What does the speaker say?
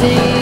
see.